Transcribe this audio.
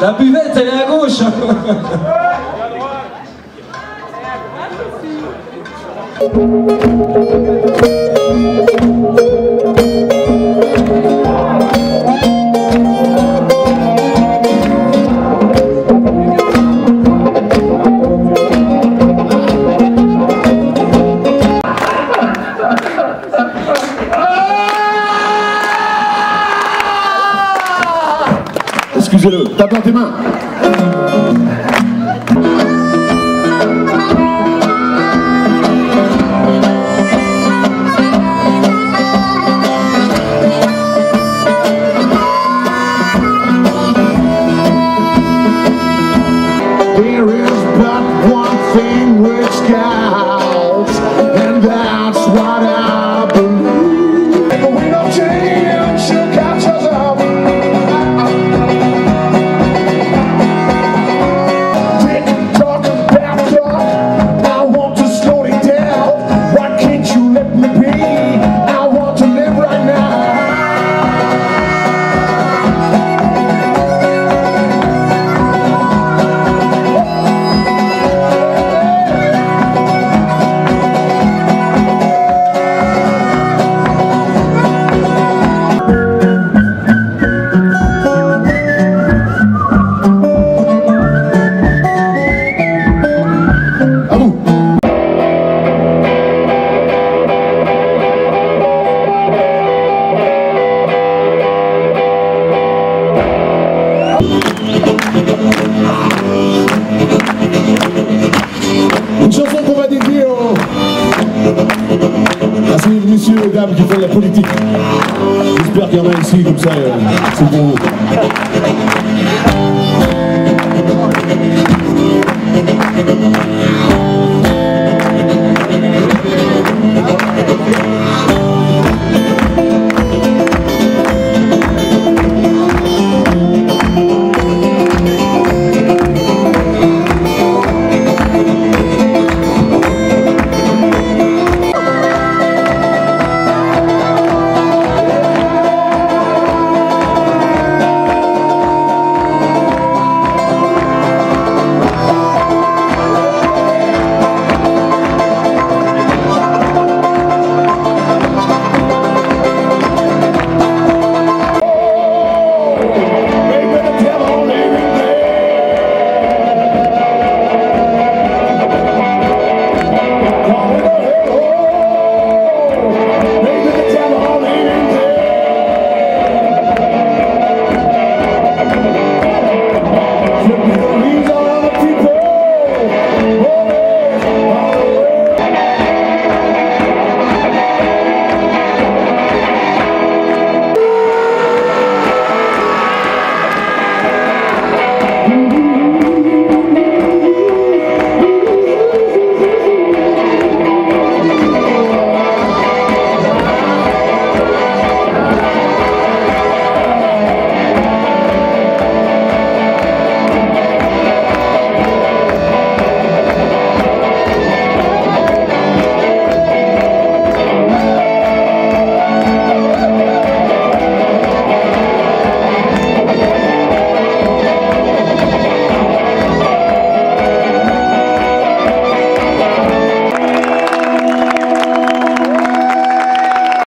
La buvette, elle est à gauche. Excusez-le, tape dans tes mains. There is but one thing which counts, and that's what I believe. But we don't change, you catch us up. Tick tock and back up, I want to slow it down. Why can't you let me be? I want to live right now. Une chanson qu'on va dédier à ces messieurs et dames qui font de la politique. J'espère qu'il y en a ici comme ça, c'est pour vous.